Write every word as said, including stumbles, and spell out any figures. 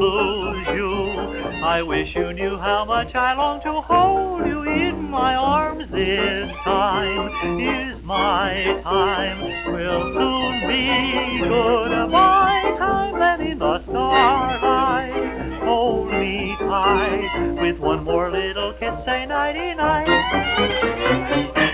close you. I wish you knew how much I long to hold you in my arms. This time is my time. We'll soon be goodbye time. Then in the starlight, hold me tight. With one more little kiss, say nighty night.